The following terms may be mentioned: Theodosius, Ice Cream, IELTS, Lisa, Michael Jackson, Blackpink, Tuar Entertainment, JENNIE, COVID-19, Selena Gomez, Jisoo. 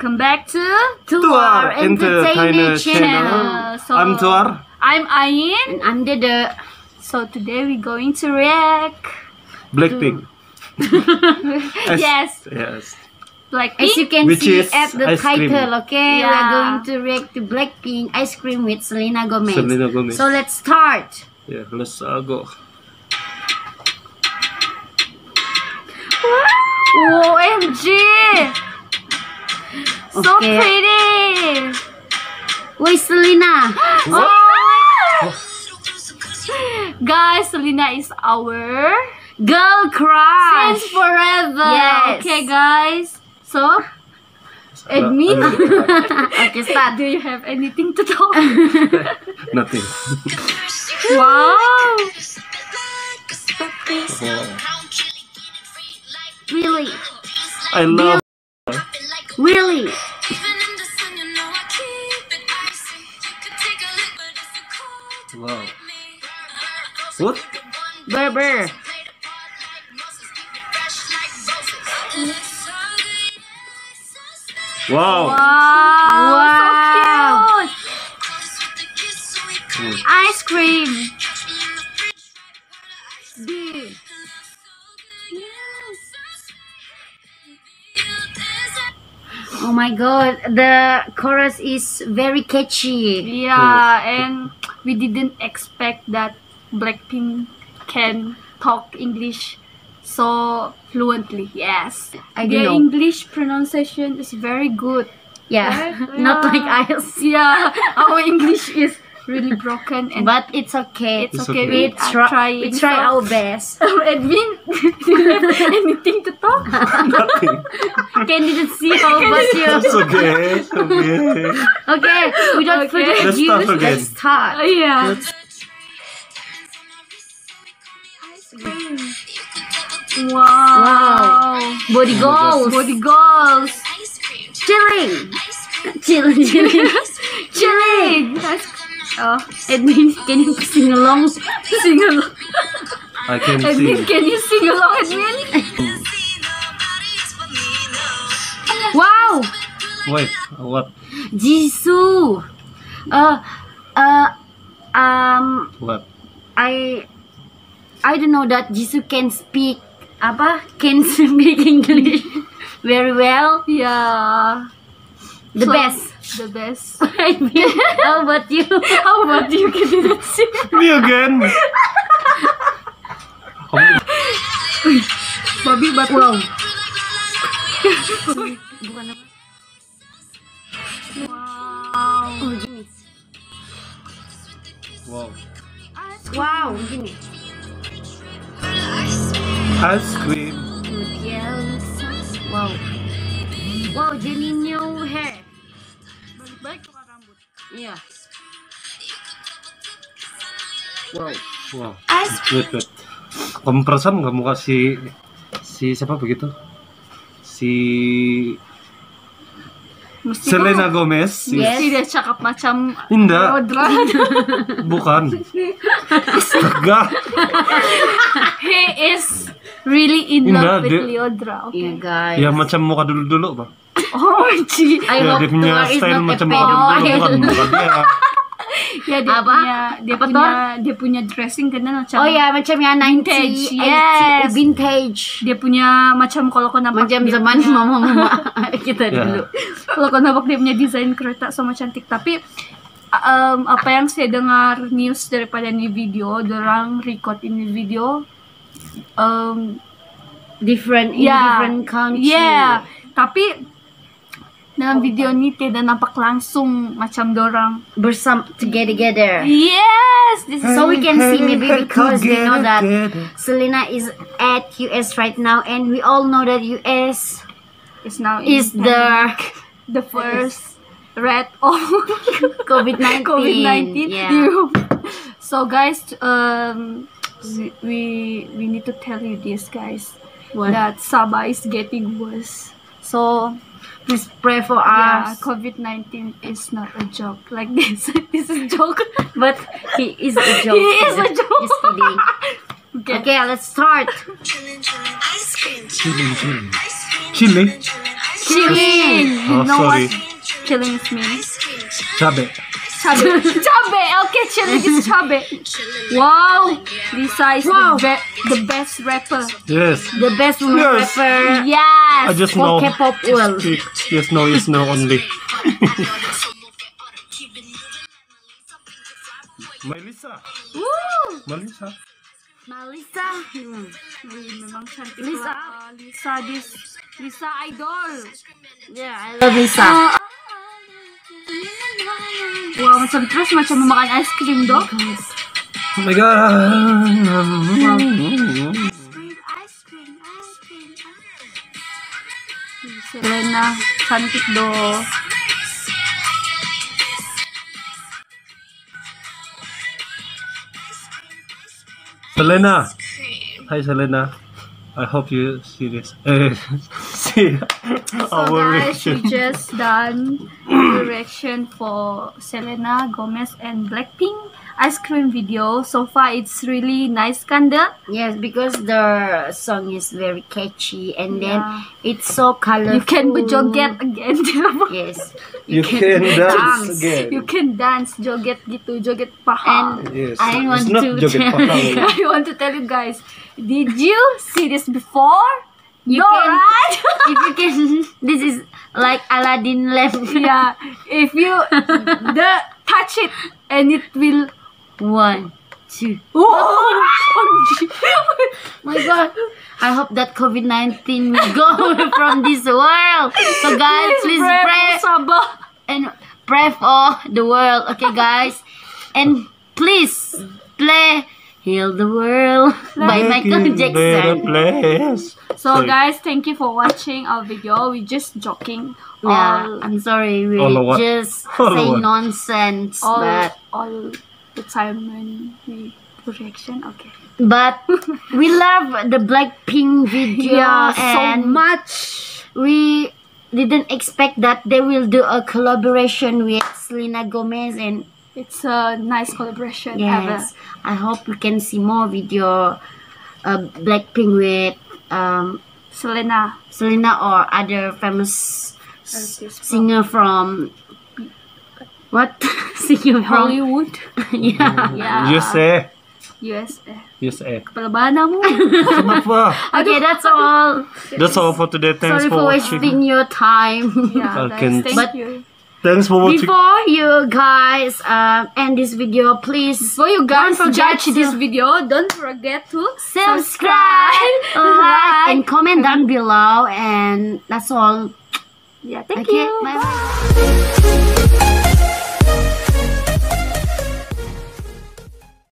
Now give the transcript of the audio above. Welcome back to Tuar Entertainment Channel. So, I'm Tuar. I'm Ayin. And I'm Dede. So today we're going to react Blackpink. Yes. Blackpink. As you can see at the title, okay? Yeah. We're going to react to Blackpink Ice Cream with Selena Gomez. So let's start. Yeah, let's go. OMG! So okay. Pretty! Wait, Selena! Oh, guys, Selena is our girl crush! Since forever! Yes. Okay, guys. So, admit. Okay, start. Do you have anything to talk? Nothing. Wow! Really? I love her. Really? Wow. What? Berber. Wow. Wow. So cute. Ice cream. Dude. Oh my god, the chorus is very catchy. Yeah, and we didn't expect that Blackpink can talk English so fluently. Yes, their English pronunciation is very good. Yeah, right? Not like IELTS. Yeah, our English is really broken, and but it's okay. It's okay. We try our best. Edwin, do you have anything to talk? Nothing. Can you see how about you? It's okay. It's okay. Okay. We don't forget you. Let's start. Oh, yeah. Wow. Body goals. Body goals. Chilling. Chilling. Chilling. Chilling. Oh, Edwin, can you sing along? Sing along. I can sing. Edwin, can you sing along, Edwin? Wow! Wait, what? Jisoo! What? I don't know that Jisoo can speak English very well. Yeah. The best. The best. I mean, how about you? How about you? Can you not see? Me again. Bobby, but wow. Wow. Wow. Ice cream. Wow. Wow, Jenny new hair. Yeah. Wow, wow. Good. Kompresan nggak mau kasih si siapa begitu? Si Selena Gomez. Yes. Dia cakap macam Indah. Bukan. Astaga. He is really in love with Leodra. Okay, guys. Ya macam muka dulu-dulu, Bang. Oh, gee. I love Tuar is not macam pedophile. Ya, dia punya dressing kena macam. Oh ya, macam yang 90s. Yes, vintage. Dia punya macam kalau kau nampak macam zaman mama-mama kita dulu. Kalau kau nampak dia punya desain kereta sama cantik. Tapi apa yang saya dengar news daripada ni video, dorang record ini video different in different country. Yeah, tapi dalam video ni tidak nampak langsung macam dorang bersama together. Yes, this is so we can see maybe because we know that Selena is at US right now, and we all know that US is now the first red of COVID-19. Yeah. So guys, we need to tell you this, guys, that Sabah is getting worse. So please pray for us. COVID-19 is not a joke like this. This is a joke, but he is a joke. He is a joke. Just kidding. Okay, let's start. Chilling, chilling, ice cream. Chilling, chilling, ice cream. Chilling, chilling, ice Chilling. Oh, you know what chilling means? Chabe. Chabe. Chabe. Okay, chilling is chabe. Wow. Lisa is the best rapper. Yes. The best rapper. Yes. I just know. K-pop world. Yes, no, yes, no, only. Melissa. Woo. Melissa. Lisa, memang cantik. Lisa, Lisa, Lisa idol. Yeah, I love Lisa. Wow, macam terus macam memakan ice cream dong. Oh my god. Wow. Selena cantik dong. Selena, hi Selena. I hope you see this. See our reaction. So guys, we just done the reaction for Selena Gomez and Blackpink ice cream video. So far, it's really nice, Kanda. Yes, because the song is very catchy and then it's so colorful. You can joget again. Yes, you can dance again. You can dance, joget gitu, joget paha. And yes, I want to tell you guys, did you see this before? You can, right? If you can, this is like Aladdin lamp. Yeah, if you touch it and it will. 1, 2. Oh my god! I hope that COVID-19 will go from this world. So guys, please pray and pray for the world. Okay, guys, and please play "Heal the World" by Michael Jackson. So guys, thank you for watching our video. We're just joking. Yeah, I'm sorry. We just say nonsense. All the time when we reaction, okay. But we love the Blackpink video so much. We didn't expect that they will do a collaboration with Selena Gomez, and it's a nice collaboration. Yes, ever. I hope we can see more video Blackpink with Selena or other famous singer from. What? Singapore. Hollywood? Yeah. USA. Okay, that's all. That's all for today. Thanks for watching. Sorry for wasting your time. Yeah, thank you. Thanks for watching. Before you guys end this video, please. Before you guys judge this video, don't forget to subscribe, like, and comment down below. And that's all. Yeah, thank you. Bye.